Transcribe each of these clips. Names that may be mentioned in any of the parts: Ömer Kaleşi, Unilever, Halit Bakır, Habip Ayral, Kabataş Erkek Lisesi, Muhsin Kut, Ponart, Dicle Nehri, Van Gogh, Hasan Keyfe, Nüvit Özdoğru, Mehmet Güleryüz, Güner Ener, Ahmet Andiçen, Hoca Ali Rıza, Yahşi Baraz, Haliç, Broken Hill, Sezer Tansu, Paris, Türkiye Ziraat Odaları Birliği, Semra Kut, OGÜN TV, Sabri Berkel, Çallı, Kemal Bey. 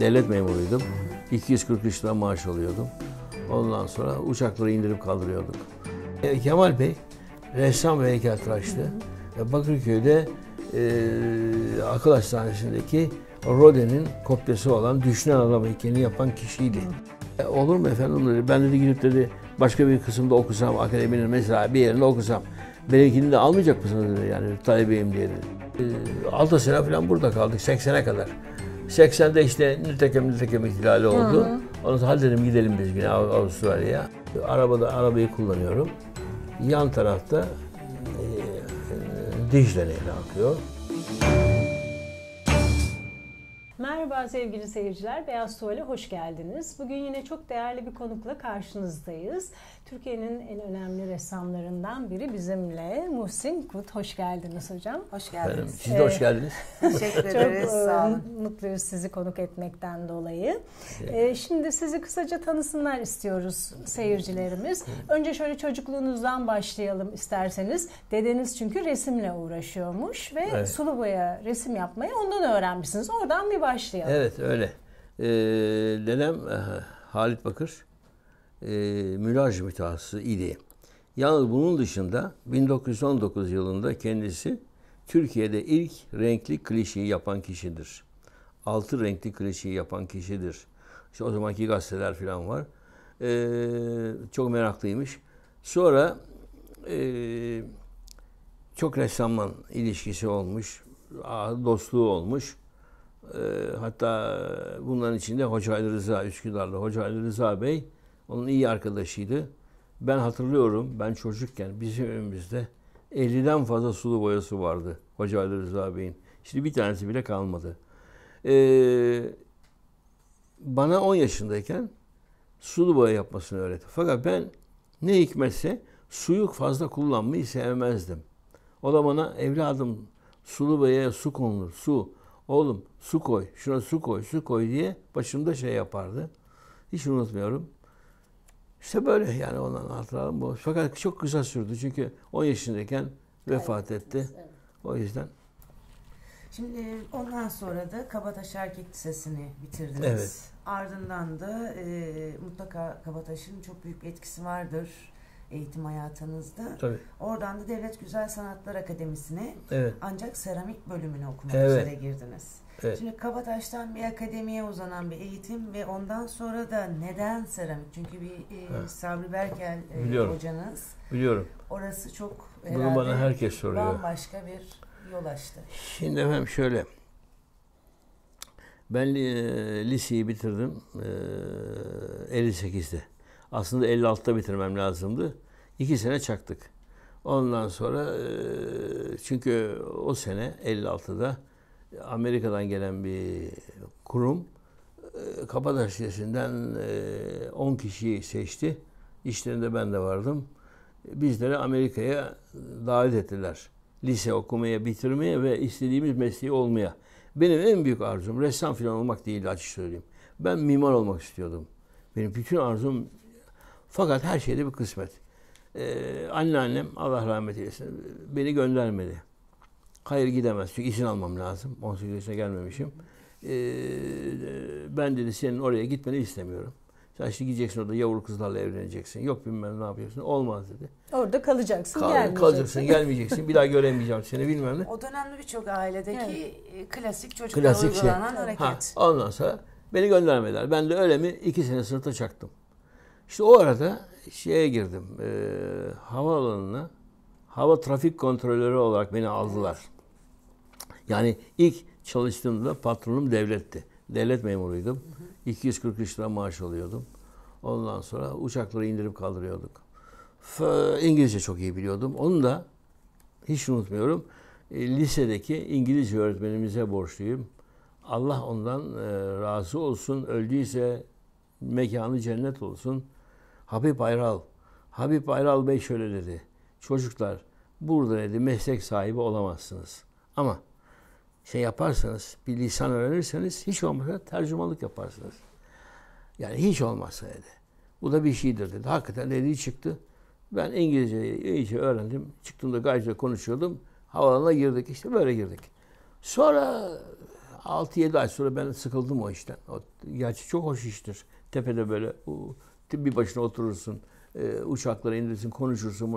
Devlet memuruydum. 243 lira maaş alıyordum. Ondan sonra uçakları indirip kaldırıyorduk. Kemal Bey ressam ve heykeltıraştı. Bakırköy'de akıl hastanesindeki Rodin'in kopyası olan Düşünen Adam heykelini yapan kişiydi. Olur mu efendim dedi. Ben dedi gidip dedi başka bir kısımda okusam, akademinin mesela bir yerinde okusam benimkini de almayacak mısınız dedi yani talebeyim diye dedi. 6 sene falan burada kaldık 80'e kadar. 80'de işte nitekim ihtilali oldu. Ondan sonra hadi dedim gidelim biz yine Avustralya'ya. Arabayı kullanıyorum. Yan tarafta Dicle Nehri akıyor. Merhaba sevgili seyirciler, Beyaz Tuval'e hoş geldiniz. Bugün yine çok değerli bir konukla karşınızdayız. Türkiye'nin en önemli ressamlarından biri bizimle Muhsin Kut. Hoş geldiniz hocam. Hoş geldiniz. Efendim, siz de hoş geldiniz. Teşekkür ederiz. Çok sağ olun. Mutluyuz sizi konuk etmekten dolayı. Şimdi sizi kısaca tanısınlar istiyoruz seyircilerimiz. Önce şöyle çocukluğunuzdan başlayalım isterseniz. Dedeniz çünkü resimle uğraşıyormuş ve evet, sulu boya resim yapmayı ondan öğrenmişsiniz. Oradan bir başlayalım. Evet öyle. Dedem Halit Bakır. Mülaj mütehassısı idi. Yalnız bunun dışında 1919 yılında kendisi Türkiye'de ilk renkli klişeyi yapan kişidir. 6 renkli klişeyi yapan kişidir. İşte o zamanki gazeteler falan var. Çok meraklıymış. Sonra çok ressamla ilişkisi olmuş, dostluğu olmuş. Hatta bunların içinde Hoca Ali Rıza, Üsküdar'da Hoca Ali Rıza Bey onun iyi arkadaşıydı. Ben hatırlıyorum, ben çocukken bizim evimizde 50'den fazla sulu boyası vardı Hoca Ali Rıza Bey'in. Şimdi bir tanesi bile kalmadı. Bana 10 yaşındayken sulu boya yapmasını öğretti. Fakat ben ne hikmetse suyu fazla kullanmayı sevmezdim. O da bana evladım sulu boyaya su konulur, su. Oğlum su koy, şuna su koy, su koy diye başımda şey yapardı. Hiç unutmuyorum. İşte böyle yani ondan hatırlarım bu. Fakat çok kısa sürdü çünkü 10 yaşındayken vefat etti. Evet. O yüzden. Şimdi ondan sonra da Kabataş Erkek Lisesi'ni bitirdiniz. Evet. Ardından da mutlaka Kabataş'ın çok büyük bir etkisi vardır eğitim hayatınızda. Tabii. Oradan da Devlet Güzel Sanatlar Akademisi'ne, evet, ancak seramik bölümünü okumak, evet, üzere girdiniz. Evet. Şimdi Kabataş'tan bir akademiye uzanan bir eğitim ve ondan sonra da neden seramik? Çünkü bir Sabri Berkel hocanız. Biliyorum. Orası çok herhalde bana herkes soruyor. Bambaşka bir yol açtı. Şimdi efendim şöyle. Ben liseyi bitirdim 58'de. Aslında 56'da bitirmem lazımdı. 2 sene çaktık. Ondan sonra çünkü o sene 56'da Amerika'dan gelen bir kurum Kabataş Lisesi'nden 10 kişiyi seçti. İşlerinde ben de vardım. Bizleri Amerika'ya davet ettiler. Lise okumaya, bitirmeye ve istediğimiz mesleği olmaya. Benim en büyük arzum ressam falan olmak değildi açık söyleyeyim. Ben mimar olmak istiyordum. Benim bütün arzum. Fakat her şeyde bir kısmet. Anneannem Allah rahmet eylesin beni göndermedi. Hayır gidemez çünkü izin almam lazım. 18 yaşına gelmemişim. Ben dedi senin oraya gitmeni istemiyorum. Sen şimdi gideceksin orada yavru kızlarla evleneceksin. Yok bilmem ne yapacaksın. Olmaz dedi. Orada kalacaksın, gelmeyeceksin. Kalacaksın, gelmeyeceksin. Bir daha göremeyeceğim seni bilmem ne. O dönemde birçok ailedeki yani, klasik çocuklara uygulanan hareket. Ondan sonra beni göndermediler. Ben de öyle mi 2 sene sınıfta çaktım. İşte o arada şeye girdim, havaalanına, hava trafik kontrolörü olarak beni aldılar. Yani ilk çalıştığımda patronum devletti. Devlet memuruydum. 243 lira maaş alıyordum. Ondan sonra uçakları indirip kaldırıyorduk. İngilizce çok iyi biliyordum. Onu da hiç unutmuyorum. Lisedeki İngilizce öğretmenimize borçluyum. Allah ondan razı olsun. Öldüyse mekanı cennet olsun. Habip Ayral Bey şöyle dedi. Çocuklar burada dedi meslek sahibi olamazsınız. Ama şey yaparsanız bir lisan öğrenirseniz hiç olmazsa tercümanlık yaparsınız. Yani hiç olmazsa dedi. Bu da bir şeydir dedi. Hakikaten dediği çıktı. Ben İngilizceyi iyice öğrendim. Çıktığımda gayet konuşuyordum. Havalana girdik, işte böyle girdik. Sonra 6-7 ay sonra ben sıkıldım o işten. O, gerçi çok hoş iştir. Tepede böyle bir başına oturursun, uçaklara indirsin, konuşursun.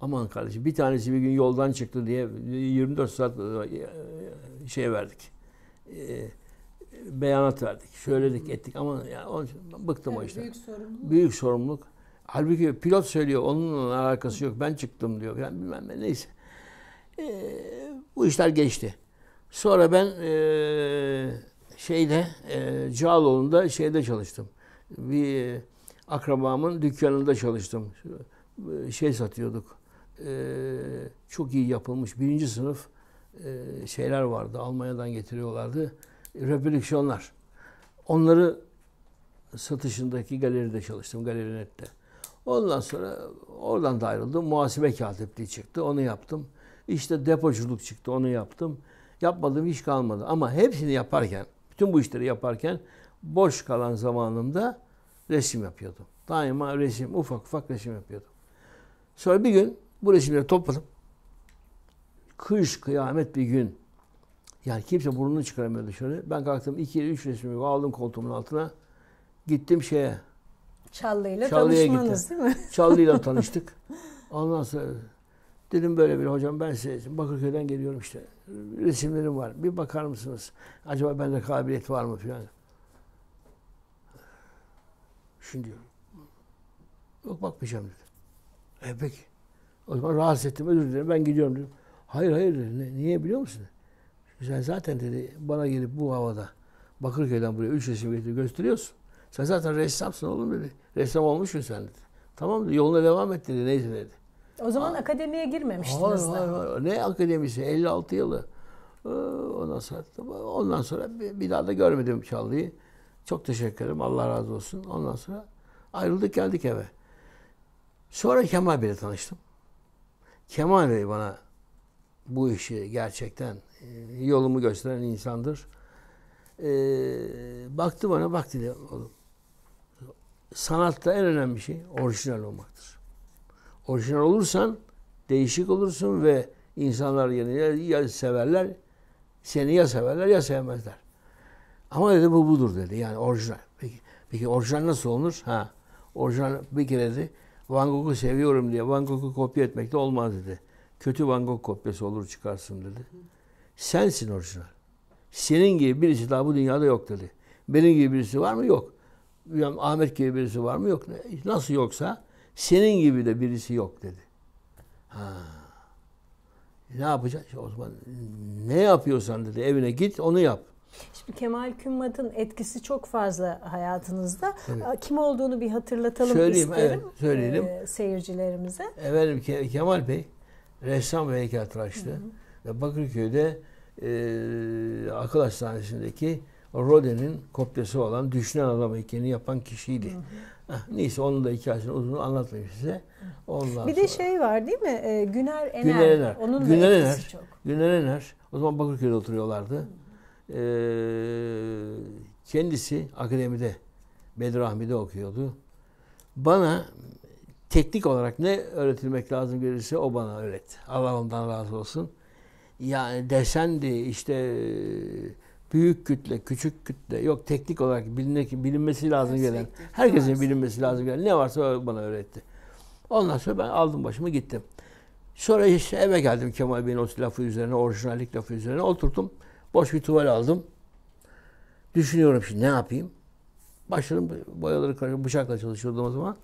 Aman kardeşim, bir tanesi bir gün yoldan çıktı diye 24 saat şey verdik. Beyanat verdik, söyledik, ettik ama yani onun için bıktım yani o işten. Büyük sorumluluk. Büyük sorumluluk. Halbuki pilot söylüyor, onun alakası yok, ben çıktım diyor. Yani bilmem ne, neyse. Bu işler geçti. Sonra ben Cağaloğlu'nda çalıştım. Bir akrabamın dükkanında çalıştım. Şey satıyorduk. Çok iyi yapılmış birinci sınıf şeyler vardı. Almanya'dan getiriyorlardı. Reprodüksiyonlar. Onları satışındaki galeride çalıştım. Galerinet'te. Ondan sonra oradan da ayrıldım. Muhasebe katipliği çıktı. Onu yaptım. İşte depoculuk çıktı. Onu yaptım. Yapmadığım iş kalmadı. Ama hepsini yaparken, bütün bu işleri yaparken boş kalan zamanımda resim yapıyordum. Daima resim, ufak resim yapıyordum. Sonra bir gün bu resimleri topladım. Kış kıyamet bir gün. Yani kimse burnunu çıkaramıyordu şöyle. Ben kalktım 2-3 resmi aldım koltuğumun altına. Gittim şeye. Çallı'ya tanışmanız gittim. Değil mi? Çallı'yla tanıştık. Ondan sonra dedim böyle bir hocam ben size Bakırköy'den geliyorum işte. Resimlerim var. Bir bakar mısınız? Acaba bende kabiliyet var mı filan? Şimdi yok bakmayacağım dedi. Peki. O zaman rahatsız ettim, özür dilerim, ben gidiyorum dedim. Hayır dedi. Niye biliyor musun? Sen zaten dedi bana gelip bu havada Bakırköy'den buraya 3 resim getirip gösteriyorsun. Sen zaten ressamsın oğlum dedi. Ressam olmuşsun sen dedi. Tamam dedi, yoluna devam et dedi. Neyse dedi. O zaman akademiye girmemiştiniz. Hayır. Ne akademisi? 56 yılı. Ondan sonra bir daha da görmedim Çallı'yı. Çok teşekkür ederim. Allah razı olsun. Ondan sonra ayrıldık, geldik eve. Sonra Kemal Bey'le tanıştım. Kemal Bey bana bu işi gerçekten yolumu gösteren insandır. Baktı bana, bak dedi oğlum. Sanatta en önemli şey orijinal olmaktır. Orijinal olursan değişik olursun ve insanlar ya severler, seni ya severler ya sevmezler. Ama dedi bu budur dedi. Yani orijinal. Peki orijinal nasıl olunur? Ha. Orijinal bir kere dedi. Van Gogh'u seviyorum diye Van Gogh'u kopya etmek de olmaz dedi. Kötü Van Gogh kopyası olur çıkarsın dedi. Sensin orijinal. Senin gibi birisi daha bu dünyada yok dedi. Benim gibi birisi var mı? Yok. Yani Ahmet gibi birisi var mı? Yok. Nasıl yoksa senin gibi de birisi yok dedi. Ha. Ne yapacağız? O zaman ne yapıyorsan dedi evine git onu yap. Şimdi Kemal Kümmat'ın etkisi çok fazla hayatınızda. Evet. Kim olduğunu bir hatırlatalım isterim. Evet, söyleyelim. Seyircilerimize. Efendim Kemal Bey ressam ve heykeltıraştı. Ve Bakırköy'de akıl hastanesindeki Rodin'in kopyası olan Düşünen Adam heykelini yapan kişiydi. Neyse onun da hikayesini uzun anlatmayayım size. Ondan bir de sonra... şey var değil mi? Güner Ener. Güner Ener. Onun da Güner etkisi Ener. Çok. Güner Ener. O zaman Bakırköy'de oturuyorlardı. Kendisi akademide Bedrahmi'de okuyordu. Bana teknik olarak ne öğretilmek lazım gelirse o bana öğretti. Allah ondan razı olsun. Yani desendi işte büyük kütle, küçük kütle yok teknik olarak bilinmesi lazım gelen. Herkesin bilinmesi lazım gelen ne varsa bana öğretti. Ondan sonra ben aldım başımı gittim. Sonra işte eve geldim Kemal Bey'in o lafı üzerine, orijinallik lafı üzerine oturdum. Boş bir tuval aldım. Düşünüyorum şimdi ne yapayım? Başladım boyaları karıştırdım. Bıçakla çalışıyordum o zaman.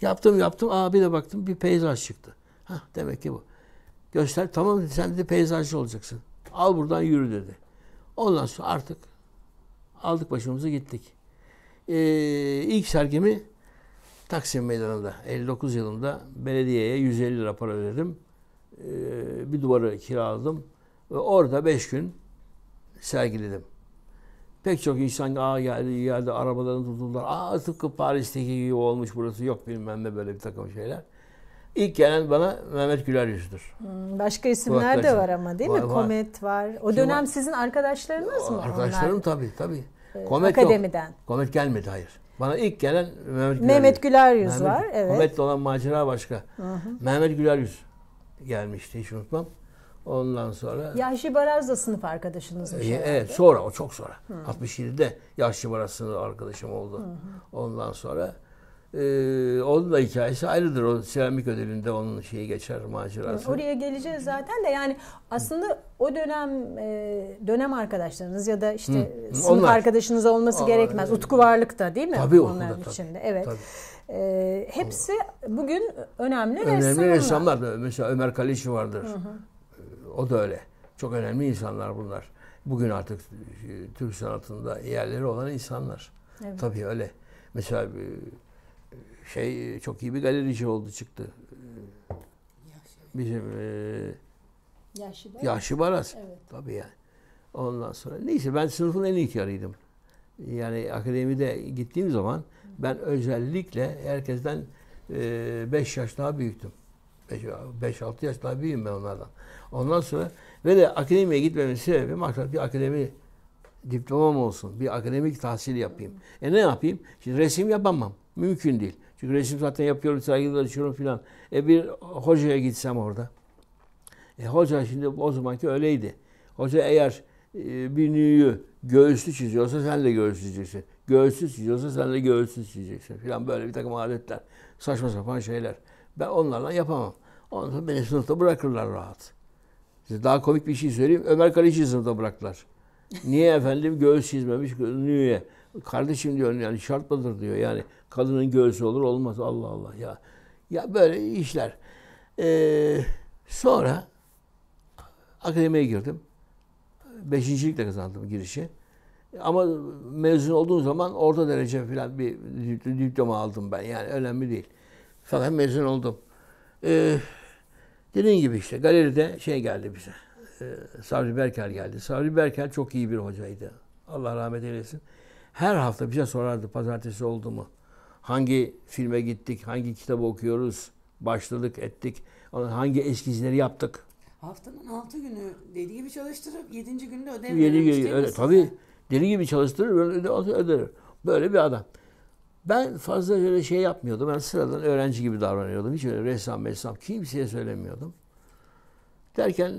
Yaptım. Aa bir de baktım bir peyzaj çıktı. Hah demek ki bu. Göster tamam sen de peyzajcı olacaksın. Al buradan yürü dedi. Ondan sonra artık aldık başımızı gittik. İlk sergimi Taksim Meydanı'nda 59 yılında belediyeye 150 lira para ödedim. Bir duvarı kiraladım. Ve orada 5 gün sergiledim. Pek çok insan geldi arabalarını tutuldular. Tıpkı Paris'teki gibi olmuş burası yok bilmem ne böyle bir takım şeyler. İlk gelen bana Mehmet Güleryüz'dür. Başka isimler de var ama değil mi? Komet var. O dönem sizin arkadaşlarınız mı? Arkadaşlarım tabii. Komet yok. Akademiden. Komet gelmedi hayır. Bana ilk gelen Mehmet Güleryüz var. Evet. Ahmet'le olan macera başka. Mehmet Güleryüz gelmişti, hiç unutmam. Ondan sonra... Yahşi Baraz da sınıf arkadaşınızmış. Evet, sonra, o çok sonra. 67'de Yahşi Baraz sınıf arkadaşım oldu. Ondan sonra... onun da hikayesi ayrıdır. O seramik ödülünde onun şeyi geçer, macerası. Oraya geleceğiz zaten de, yani aslında o dönem arkadaşlarınız ya da işte sınıf arkadaşınız olması gerekmez. Utku Varlık'ta değil mi? Tabii, onların içinde. Evet. Tabii. Hepsi bugün önemli ressamlar. Önemli ressamlar. Mesela Ömer Kaleşi vardır. O da öyle. Çok önemli insanlar bunlar. Bugün artık Türk sanatında yerleri olan insanlar. Evet. Tabii öyle. Mesela şey, çok iyi bir galerici oldu, çıktı. Bizim Yahşi Baraz. Evet. Tabii yani. Ondan sonra neyse, ben sınıfın en ihtiyarıydım. Yani akademide gittiğim zaman ben özellikle herkesten 5 yaş daha büyüktüm. 5-6 yaş daha büyüğüm ben onlardan. Ondan sonra ve de akademiye gitmemin sebebi maksat bir akademi diplomam olsun. Bir akademik tahsil yapayım. E ne yapayım? Şimdi resim yapamam. Mümkün değil. Çünkü resim zaten yapıyorum, sergiler açıyorum filan. Bir hocaya gitsem orada. Hoca şimdi o zamanki öyleydi. Hoca eğer bir nüyü göğüslü çiziyorsa sen de göğüslü çizeceksin. Göğüslü çiziyorsa sen de göğüslü çizeceksin filan, böyle bir takım adetler. Saçma sapan şeyler. Ben onlarla yapamam. Ondan sonra beni sınıfta bırakırlar rahat. Size daha komik bir şey söyleyeyim. Ömer Kaleşi sınıfta bıraktılar. Niye efendim? Göğüs çizmemiş nüye. Kardeşim diyor, yani şart mıdır diyor, yani kadının göğsü olur olmaz, Allah Allah ya. Ya böyle işler. Sonra akademiye girdim. 5.'likle kazandım girişi. Ama mezun olduğum zaman orta derece falan bir diploma aldım ben, yani önemli değil. Fakat mezun oldum. Dediğim gibi işte galeride şey geldi bize. Sabri Berkel geldi. Sabri Berkel çok iyi bir hocaydı. Allah rahmet eylesin. Her hafta bize sorardı, pazartesi oldu mu? Hangi filme gittik, hangi kitabı okuyoruz, başladık, ettik, hangi eskizleri yaptık? Haftanın 6 günü deli gibi çalıştırıp 7. günde ödev verir. Tabii, deli gibi çalıştırır, ödev. Böyle bir adam. Ben fazla öyle şey yapmıyordum, ben sıradan öğrenci gibi davranıyordum. Hiç öyle ressam kimseye söylemiyordum. Derken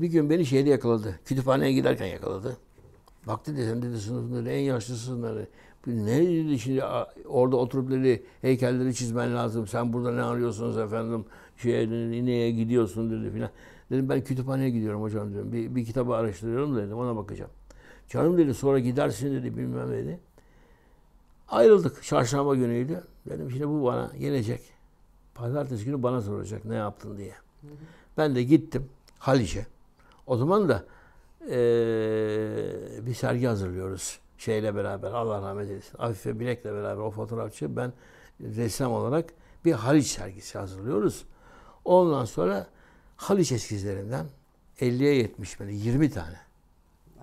bir gün beni şeyde yakaladı, kütüphaneye giderken yakaladı. Baktı desem dedi sınıfında en yaşlısınları. Ne dedi şimdi orada oturup dedi heykelleri çizmen lazım. Sen burada ne arıyorsunuz efendim? Neye gidiyorsun dedi filan. Dedim ben kütüphaneye gidiyorum hocam dedim. Bir kitabı araştırıyorum dedim, ona bakacağım. Canım dedi sonra gidersin dedi, bilmem dedi. Ayrıldık, çarşamba günüydü. Dedim şimdi bu bana gelecek. Pazartesi günü bana soracak ne yaptın diye. Ben de gittim Haliç'e. O zaman da bir sergi hazırlıyoruz şeyle beraber, Allah rahmet eylesin, Afife Bilek'le beraber, o fotoğrafçı, ben ressam olarak bir Haliç sergisi hazırlıyoruz. Ondan sonra Haliç eskizlerinden 50'ye 70 böyle 20 tane.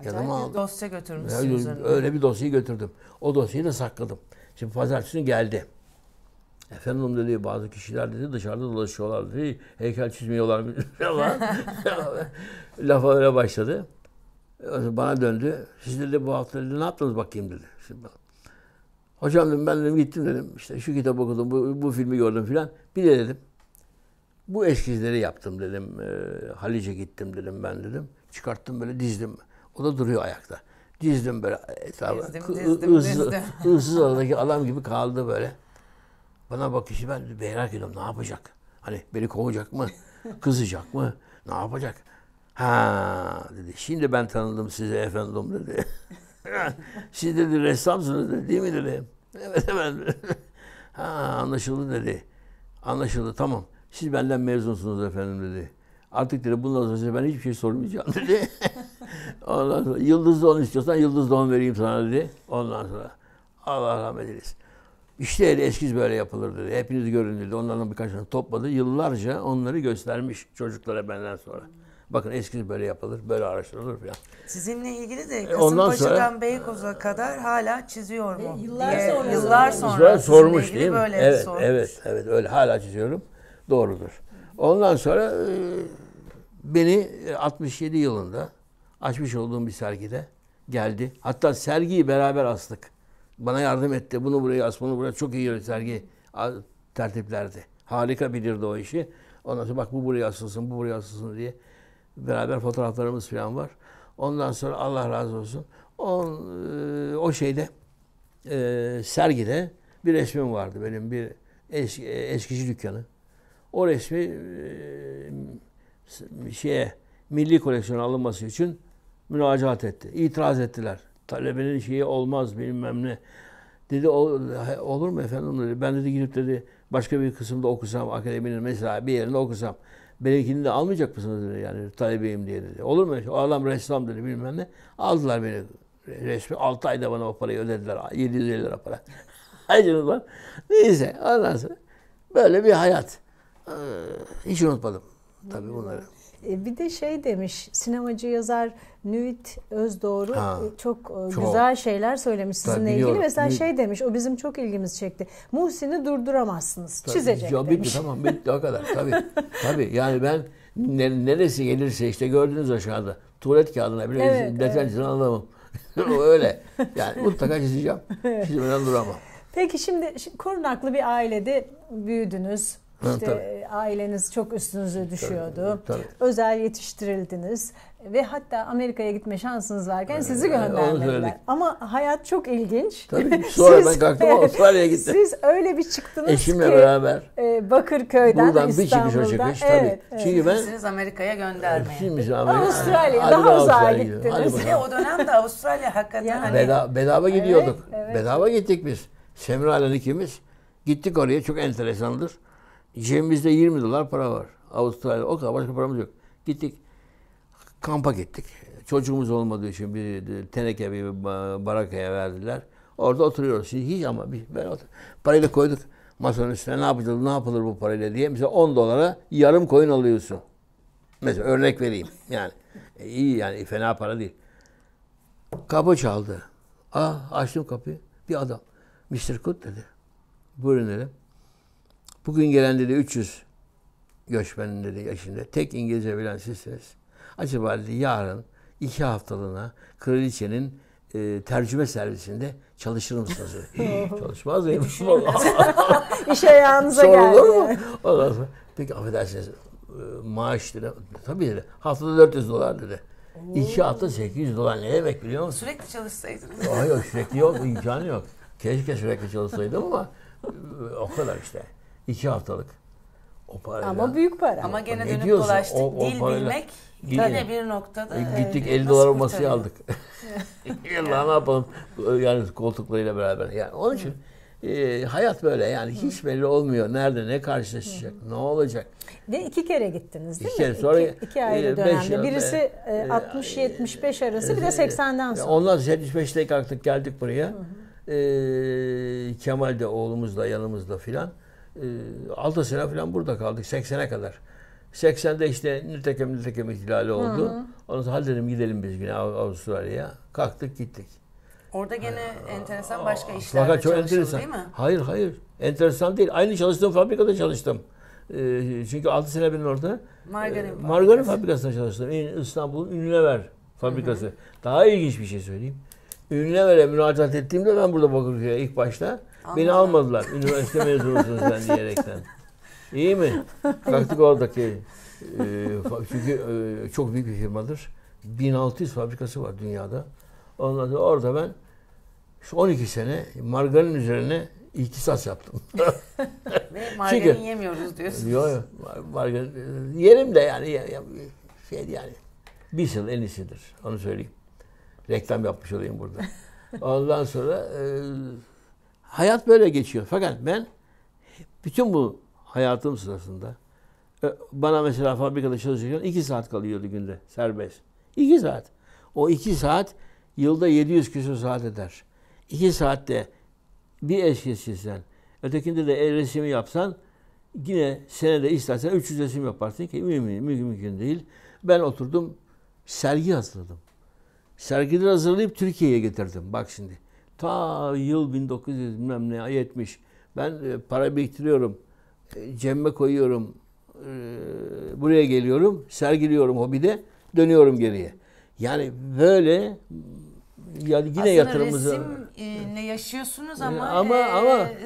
Acayip bir dosya götürmüşsünüz. Öyle bir dosyayı götürdüm. O dosyayı da sakladım. Şimdi pazartesi geldi. Efendim dedi bazı kişiler dedi dışarıda dolaşıyorlar dedi, heykel çizmiyorlar falan. Lafa öyle başladı. Bana döndü. Siz dedi bu hafta dedi, ne yaptınız bakayım dedi. Şimdi, hocam dedim, ben dedim, gittim dedim. İşte şu kitabı okudum, bu filmi gördüm filan. Bir de dedim, bu eskizleri yaptım dedim. Haliç'e gittim dedim ben dedim. Çıkarttım böyle dizdim. O da duruyor ayakta. Dizdim böyle etrafa. Hırsız aradaki adam gibi kaldı böyle. Bana bakışı ben merak ediyorum, ne yapacak? Hani beni kovacak mı? Kızacak mı? Ne yapacak? Ha dedi, şimdi ben tanıdım sizi efendim dedi. Siz dedi ressamsınız dedi, değil mi dedi. Evet efendim. Ha anlaşıldı dedi. Anlaşıldı, tamam. Siz benden mezunsunuz efendim dedi. Artık dedi bundan sonra size ben hiçbir şey sormayacağım dedi. Ondan sonra yıldızlı on istiyorsan yıldızlı on vereyim sana dedi. Ondan sonra Allah rahmet eylesin. İşte eskiz böyle yapılır dedi. Hepiniz görün dedi. Onlardan birkaç tane topladı. Yıllarca onları göstermiş çocuklara benden sonra. Bakın eskiz böyle yapılır, böyle araştırılır falan. Sizinle ilgili de Kasımpaşa'dan Beykoz'a kadar hala çiziyor mu? Yıllar sonra sormuş değil mi? Böyle evet, sormuş. Evet, öyle hala çiziyorum. Doğrudur. Ondan sonra beni 67 yılında açmış olduğum bir sergide geldi. Hatta sergiyi beraber astık. bana yardım etti. Bunu buraya as, bunu buraya. Çok iyi sergi tertiplerdi. Harika bilirdi o işi. Ondan sonra bak bu buraya asılsın, bu buraya asılsın diye beraber fotoğraflarımız falan var. Ondan sonra Allah razı olsun. O şeyde sergide bir resmim vardı. Benim bir eskici dükkanı. O resmi milli koleksiyona alınması için müracaat etti. İtiraz ettiler. Talebenin şeyi olmaz bilmem ne. Dedi olur mu efendim dedi. Ben dedi gidip dedi başka bir kısımda okusam, akademinin mesela bir yerinde okusam benimkini de almayacak mısınız dedi yani talebeyim diye dedi. Olur mu? O adam ressam dedi bilmem ne. Aldılar beni resmi. 6 ayda bana o parayı ödediler. 750 lira para. Hayır, neyse ondan sonra böyle bir hayat. Hiç unutmadım tabii bunları. Bir de şey demiş, sinemacı yazar Nüvit Özdoğru çok güzel şeyler söylemiş sizinle ilgili. Mesela şey demiş, o bizim çok ilgimiz çekti. Muhsin'i durduramazsınız, tabii, çizecek ya, demiş. Bitti, tamam bitti o kadar. Tabii, tabii. Yani ben neresi gelirse işte gördünüz aşağıda. Tuvalet kağıdına bile desen çizim anlamam. Öyle. Yani mutlaka çizeceğim. Çizmeden duramam. Peki şimdi korunaklı bir ailede büyüdünüz. İşte aileniz çok üstünüze düşüyordu. Tabii. Özel yetiştirildiniz ve hatta Amerika'ya gitme şansınız varken sizi göndermediler. Ama hayat çok ilginç. Tabii. Sonra ben kalktım Avustralya'ya gittim. Siz öyle bir çıktınız eşimle ki beraber. Bakırköy'den buradan İstanbul'dan. Buradan bir çıkış o çıkış tabii. Çünkü ben siz Amerika'ya göndermeye. Avustralya'ya daha uzağa gittiniz. O dönemde Avustralya hakikaten hani bedava gidiyorduk. Evet. Bedava gittik biz. Semra'yla ikimiz gittik oraya. Çok enteresandır. Cebimizde $20 para var. Avustralya o kadar başka paramız yok. Gittik kampa gittik. Çocuğumuz olmadığı için bir teneke bir barakaya verdiler. Orada oturuyoruz. Şimdi hiç ama parayla koyduk masanın üstüne. Ne yapacağız? Ne yapılır bu parayla diye. Mesela $10 yarım koyun alıyorsun. Mesela örnek vereyim. Yani iyi yani fena para değil. Kapı çaldı. Açtım kapıyı. Bir adam. Mr. Kut dedi. Buyurun dedim. Bugün gelen dedi 300 göçmenin dedi yaşında. Tek İngilizce bilen sizsiniz. Acaba dedi yarın 2 haftalığına kraliçenin tercüme servisinde çalışır mısınız? Çalışmaz mıyım? İş ayağınıza geldi. Sorulur mu? Ondan sonra, peki affedersiniz maaş dedi. Tabii dedi. Haftada $400 dedi. 2 hafta $800 ne demek biliyor musun? Sürekli çalışsaydınız. Yok sürekli yok. İmkanı yok. Keşke sürekli çalışsaydım ama o kadar işte. 2 haftalık o parayla. Ama büyük para. Ama gene dönüp dolaştık. Dil bilmek yine bir noktada. Gittik $50 masayı aldık. Yallah ne yapalım yani koltuklarıyla beraber. Yani onun için hayat böyle yani hiç belli olmuyor. Nerede ne karşılaşacak, ne olacak. Ve 2 kere gittiniz değil mi? Sonra, iki ayrı dönemde. Birisi 60-75 arası bir de 80'den sonra. Ondan 75'te kalktık geldik buraya. Kemal de oğlumuzla yanımızda filan. 6 sene falan burada kaldık 80'e kadar. 80'de işte nitekim ihtilali oldu. Ondan sonra dedim gidelim biz yine Avustralya'ya. Kalktık gittik. Orada gene enteresan başka işlerde çalışıldı değil mi? Hayır. Enteresan değil. Aynı çalıştığım fabrikada çalıştım. Çünkü 6 sene benim orada margarin fabrikasında çalıştım. İstanbul'un Unilever fabrikası. Daha ilginç bir şey söyleyeyim. Unilever'e müracaat ettiğimde ben burada Bakırköy'e ilk başta. Anladım. Beni almadılar. Üniversite mezunusunuz ben diyerekten. İyi mi? Kalktık oradaki. Çünkü çok büyük bir firmadır. 1600 fabrikası var dünyada. Ondan sonra orada ben 12 sene margarin üzerine ihtisas yaptım. Ve margarin çünkü, yemiyoruz diyorsunuz. Yok margarin yerim de yani Bissell en iyisidir. Onu söyleyeyim. Reklam yapmış olayım burada. Ondan sonra hayat böyle geçiyor. Fakat ben bütün bu hayatım sırasında bana mesela fabrikada çalışırken 2 saat kalıyordu günde serbest. 2 saat. O 2 saat yılda 700 küsur saat eder. 2 saatte bir eskizsen, ötekinde de resimi yapsan yine senede istersen 300 resim yaparsın ki mümkün değil. Ben oturdum sergi hazırladım. Sergileri hazırlayıp Türkiye'ye getirdim. Bak şimdi. Ta yıl 1970. Ben para biriktiriyorum. Cemme koyuyorum. Buraya geliyorum. Sergiliyorum hobide. Dönüyorum geriye. Yani böyle yani yine yatırımımızı... Aslında resimle yaşıyorsunuz ama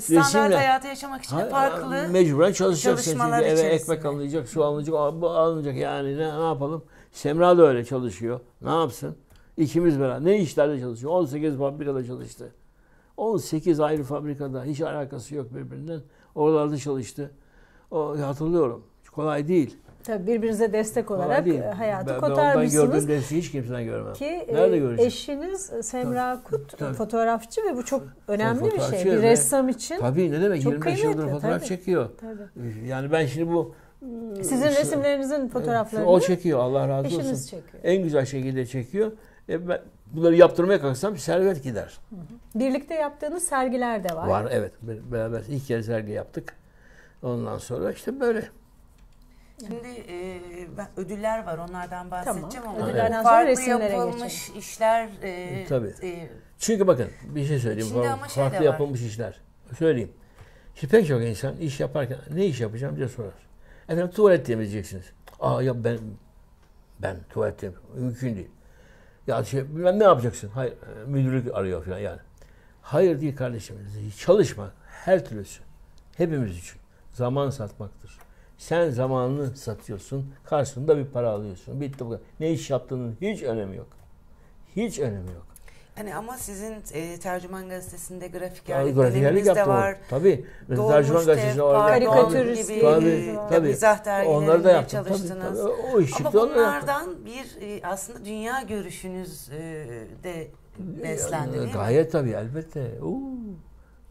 standart resimle, hayatı yaşamak için farklı mecburen çalışacaksın. Çünkü eve ekmek alınacak, su alınacak, bu alınacak. Yani ne yapalım? Semra da öyle çalışıyor. Ne yapsın? İkimiz beraber. Ne işlerde çalışıyor? 18 fabrikada çalıştı. 18 ayrı fabrikada. Hiç alakası yok birbirinden. Oralarda çalıştı. O, hatırlıyorum. Kolay değil. Tabii birbirinize destek olarak hayatı kotarmışsınız. Ben ondan gördüğüm desteği hiç kimseden görmem. Ki nerede göreceğim? Eşiniz Semra Kut fotoğrafçı ve bu çok önemli bir şey. Bir ressam için. Tabii ne demek? 25 yıldır fotoğraf çekiyor. Tabii. Yani ben şimdi bu... Sizin resimlerinizin fotoğraflarını... O çekiyor, Allah razı olsun. Eşiniz çekiyor. En güzel şekilde çekiyor. Ben bunları yaptırmaya kalksam servet gider. Hı hı. Birlikte yaptığınız sergiler de var. Var, evet. Beraber ilk kere sergi yaptık. Ondan sonra işte böyle. Şimdi ödüller var, onlardan bahsedeceğim ama ödüllerden farklı sonra yapılmış geçelim. İşler... Tabii. Çünkü bakın bir şey söyleyeyim. Farklı şey yapılmış işler. Söyleyeyim. Şimdi pek çok insan iş yaparken ne iş yapacağım diye sorar. Efendim tuvalet temizleyeceksiniz. Aa ya ben tuvalet temizleyeceğim. Mümkün değil. Ya ben ne yapacaksın? Hayır, müdürlük arıyor falan yani. Hayır değil kardeşim. Çalışma her türlüsü. Hepimiz için. Zaman satmaktır. Sen zamanını satıyorsun, karşılığında bir para alıyorsun. Bitti bu kadar. Ne iş yaptığının hiç önemi yok. Hiç önemi yok. Yani ama sizin Tercüman Gazetesi'nde grafikerlik de var. Tabii. Tercüman Gazetesi'nde var. Karikatürist gibi. Tabii. Mizah dergilerinde çalıştınız. Tabii. O işi ama bunlardan bir aslında dünya görüşünüz de beslendi değil mi? Gayet tabii elbette.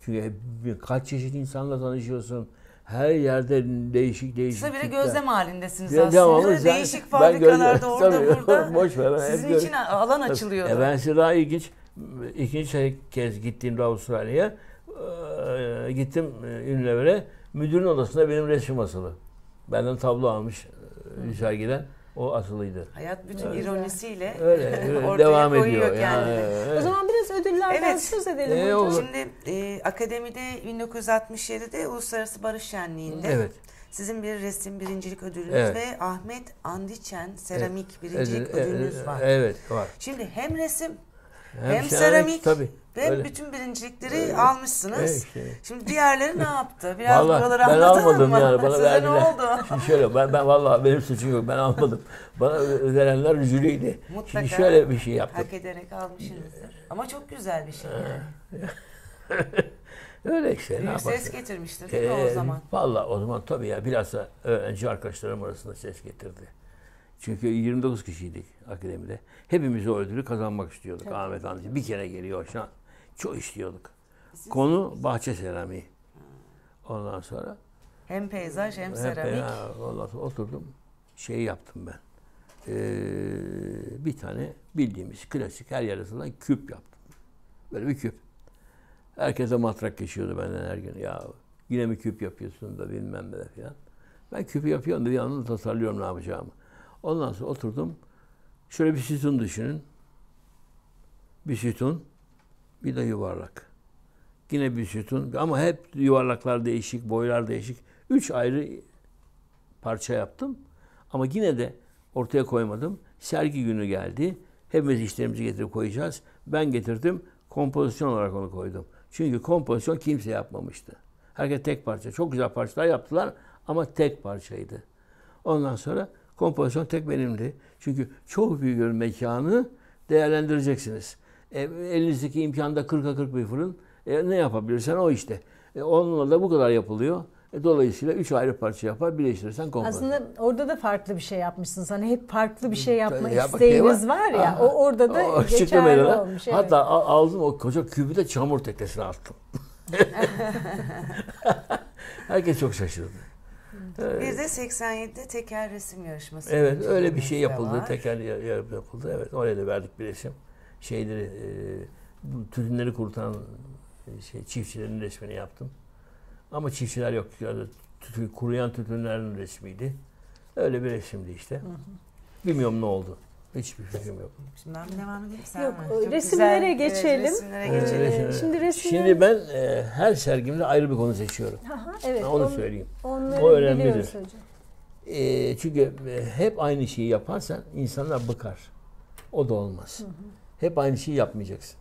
Çünkü kaç çeşit insanla tanışıyorsun. Her yerde değişik. Siz bir gözlem halindesiniz aslında. Değişik fabrikalarda orada burada. Sizin için alan açılıyor. Ben size daha ilginç. İkinci kez gittiğimde Avustralya'ya gittim Ünlüevre. Müdürün odasında benim resim asılı. Benden tablo almış sergiden. O asılıydı. Hayat bütün ironisiyle devam ediyor. Yani. O zaman biraz ödüllerden söz edelim. Şimdi akademide 1967'de Uluslararası Barış Şenliği'nde sizin bir resim birincilik ödülünüz ve Ahmet Andiçen seramik birincilik ödülünüz var. Evet var. Şimdi hem resim hem seramik ve bütün birincilikleri almışsınız. Şimdi diğerleri ne yaptı? Biraz buraları anlatın mı? Yani, bana size ne oldu? Şimdi şöyle, ben vallahi benim suçum yok. Ben almadım. Bana verenler üzülüydü. Mutlaka. Şimdi şöyle bir şey yaptım. Hak ederek almışsınızdır. Ama çok güzel bir şey. Öyle işte. Büyük ses getirmiştir değil mi o zaman? Vallahi o zaman tabii ya. Biraz da öğrenci arkadaşlarım arasında ses getirdi. Çünkü 29 kişiydik akademide. Hepimiz o ödülü kazanmak istiyorduk. Evet. Ahmet amca bir kere geliyor şu an. Çok istiyorduk. Konu bahçe seramiği. Ondan sonra... Hem peyzaj hem seramik. Ondan sonra oturdum. Şeyi yaptım ben. Bir tane bildiğimiz klasik her yerde satılan küp yaptım. Böyle bir küp. Herkese matrak geçiyordu benden her gün. Ya yine mi küp yapıyorsun da bilmem ne falan. Ben küpü yapıyorum da bir yandan tasarlıyorum ne yapacağımı. Ondan sonra oturdum. Şöyle bir sütun düşünün. Bir sütun, bir de yuvarlak. Yine bir sütun ama hep yuvarlaklar değişik, boylar değişik. 3 ayrı parça yaptım. Ama yine de ortaya koymadım. Sergi günü geldi. Hepimiz işlerimizi getirip koyacağız. Ben getirdim. Kompozisyon olarak onu koydum. Çünkü kompozisyon kimse yapmamıştı. Herkes tek parça. Çok güzel parçalar yaptılar ama tek parçaydı. Ondan sonra kompozisyon tek benimdi. Çünkü çok büyük bir mekanı değerlendireceksiniz. Elinizdeki imkanda 40'a 40 bir fırın. Ne yapabilirsen o işte. Onunla da bu kadar yapılıyor. Dolayısıyla 3 ayrı parça yapar, birleştirirsen kompozisyon. Aslında orada da farklı bir şey yapmışsınız. Hani hep farklı bir şey yapma isteğiniz var ya. Aha. Orada da geçerli olmuş. Evet. Hatta aldım o koca kübü de çamur teknesine attım. Herkes çok şaşırdı. Bir de 87'de teker resim yarışması. Evet, öyle bir şey yapıldı. Var. Teker yapıldı. Evet, oraya da verdik bir resim. Şeyleri, tütünleri kurtaran çiftçilerin resmini yaptım. Ama çiftçiler yok. Yani kuruyan tütünlerin resmiydi. Öyle bir resimdi işte. Hı hı. Bilmiyorum ne oldu. Hiçbir fikrim yok. Şimdi ben devam edeyim. Yok, resimlere geçelim. Şimdi ben her sergimde ayrı bir konu seçiyorum. Aha, evet, onu söyleyeyim. O önemlidir. Çünkü hep aynı şeyi yaparsan insanlar bıkar. O da olmaz. Hı hı. Hep aynı şeyi yapmayacaksın.